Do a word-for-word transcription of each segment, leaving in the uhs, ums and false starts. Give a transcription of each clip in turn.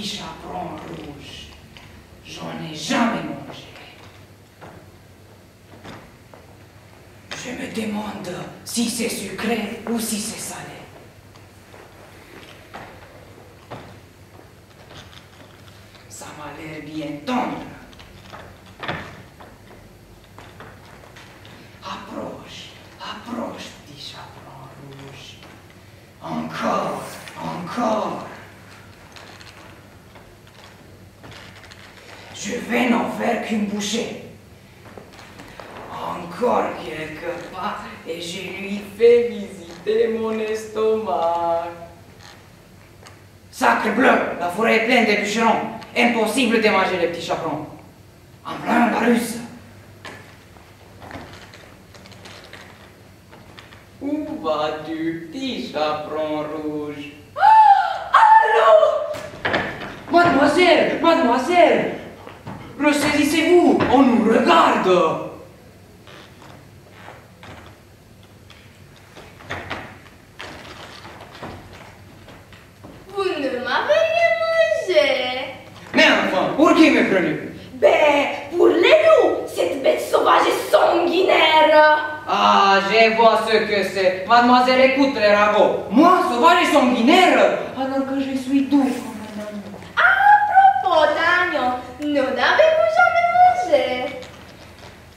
petit chaperon rouge. J'en ai jamais mangé. Je me demande si c'est sucré ou si c'est salé. Ça m'a l'air bien tendre. Approche, approche, petit chaperon rouge. Encore, encore. Je vais n'en faire qu'une bouchée. Encore quelques pas et je lui fais visiter mon estomac. Sacre bleu, la forêt est pleine de bûcherons. Impossible de manger les petits chaperons. En plein la ruse. Où vas-tu, petit chaperon rouge? Ah, allô? Mademoiselle, mademoiselle, ressaisissez-vous, on nous regarde. Pour qui me prenez? Ben, pour les loups, cette bête sauvage et sanguinaire. Ah, je vois ce que c'est. Mademoiselle, écoute les ragots. Moi, sauvage et sanguinaire, alors que je suis doux comme un agneau. À propos d'agneau, nous n'avons jamais mangé.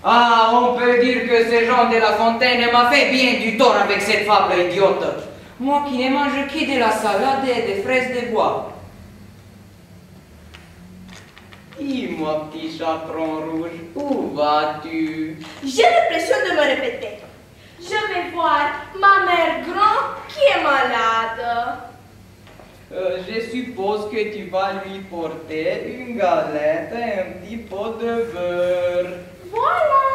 Ah, on peut dire que ce Jean de la Fontaine m'a fait bien du tort avec cette fable idiote. Moi qui ne mange que de la salade et des fraises de bois. Dis-moi, petit chaperon rouge, où vas-tu? J'ai l'impression de me répéter. Je vais voir ma mère grand qui est malade. Euh, je suppose que tu vas lui porter une galette et un petit pot de beurre. Voilà!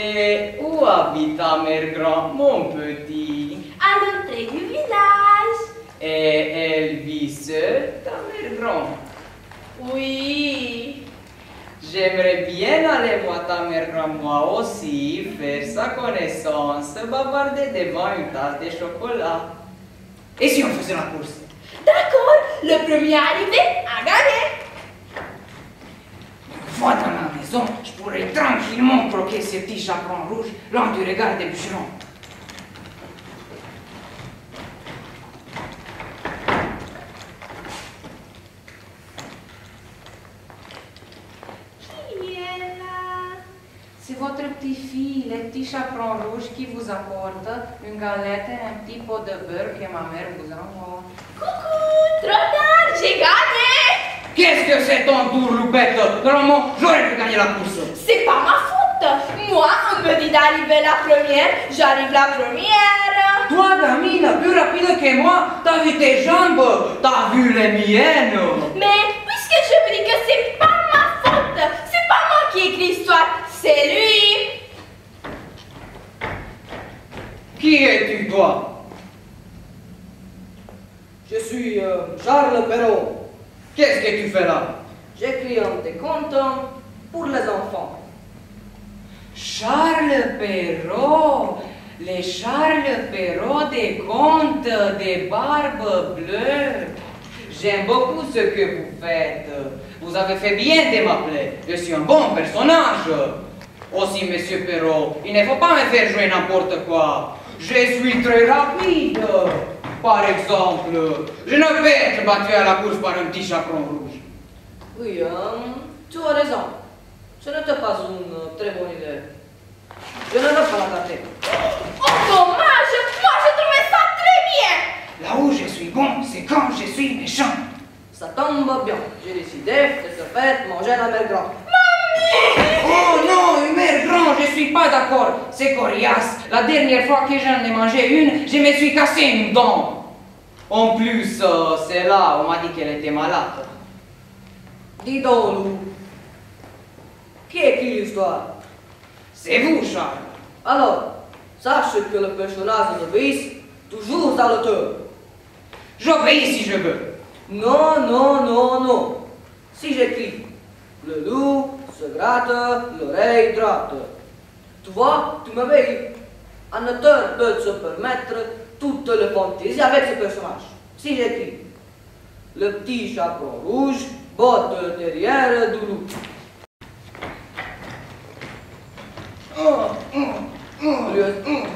Et où habite ta mère grand, mon petit? À l'entrée du village. Et elle vit seule, ta mère grand? Oui, j'aimerais bien aller voir ta mère grand, moi aussi, faire sa connaissance, bavarder devant une tasse de chocolat. Et si on faisait la course? D'accord, le premier arrivé a gagné. Une fois dans la maison, je pourrais tranquillement croquer ces petits chaperons rouges loin du regard des bûcherons. C'est votre petit-fille, le petit chaperon rouge, qui vous apporte une galette et un petit pot de beurre que ma mère vous envoie. Coucou! Trop tard, j'ai gagné! Qu'est-ce que c'est ton tour, loupette? Vraiment, j'aurais pu gagner la course. C'est pas ma faute! Moi, on me dit d'arriver la première, j'arrive la première. Toi, gamine, plus rapide que moi, t'as vu tes jambes, t'as vu les miennes. Mais, puisque je vous dis que c'est pas ma faute, c'est pas moi qui écris l'histoire. C'est lui! Qui es-tu, toi? Je suis euh, Charles Perrault. Qu'est-ce que tu fais là? J'écris un décompte pour les enfants. Charles Perrault! Les Charles Perrault des contes des barbes bleues. J'aime beaucoup ce que vous faites. Vous avez fait bien de m'appeler. Je suis un bon personnage. Aussi, monsieur Perrault, il ne faut pas me faire jouer n'importe quoi. Je suis très rapide. Par exemple, je ne peux être battu à la course par un petit chaperon rouge. Oui, hein, tu as raison. Ce n'était pas une très bonne idée. Je ne l'ai pas raté. Oh, dommage! Moi, je trouvais ça très bien! Là où je suis bon, c'est quand je suis méchant. Ça tombe bien. J'ai décidé de se faire manger la mère grand. Oh non, une mère grand, je suis pas d'accord. C'est coriace. La dernière fois que j'en ai mangé une, je me suis cassé une dent. En plus, euh, c'est là, on m'a dit qu'elle était malade. Dis donc, Lou. Qui écrit l'histoire? C'est vous, Charles. Alors, sache que le personnage obéit toujours à l'auteur. J'obéis si je veux. Non, non, non, non. Si j'écris, le loup se gratte, l'oreille droite. Tu vois, tu me veilles. Un auteur peut se permettre toutes les fantaisies avec ce personnage. Si j'écris, le petit chaperon rouge, botte derrière du loup.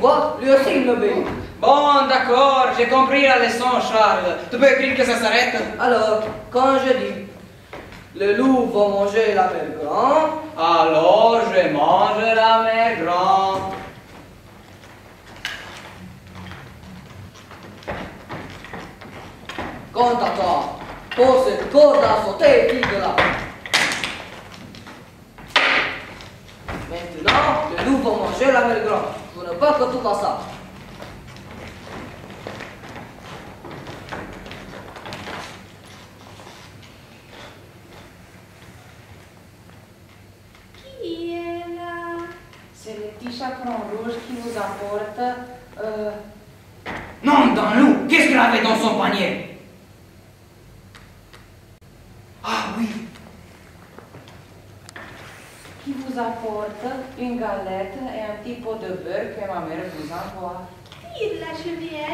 Quoi? Lui aussi il m'obéit. Bon, d'accord, j'ai compris la leçon, Charles. Tu peux écrire que ça s'arrête? Alors, quand je dis le loup va manger la mère grand, alors je mange la mère grand. Compte à toi, pose une corde à sauter et puis de là. Maintenant, le loup va manger la mère grand. Je ne veux pas que tu fasses ça. Qui est là? C'est le petit chaperon rouge qui nous apporte... Euh... Non, dans le loup, qu'est-ce qu'il avait dans son panier? Qui vous apporte une galette et un petit pot de beurre que ma mère vous envoie. Qui est la chevalière?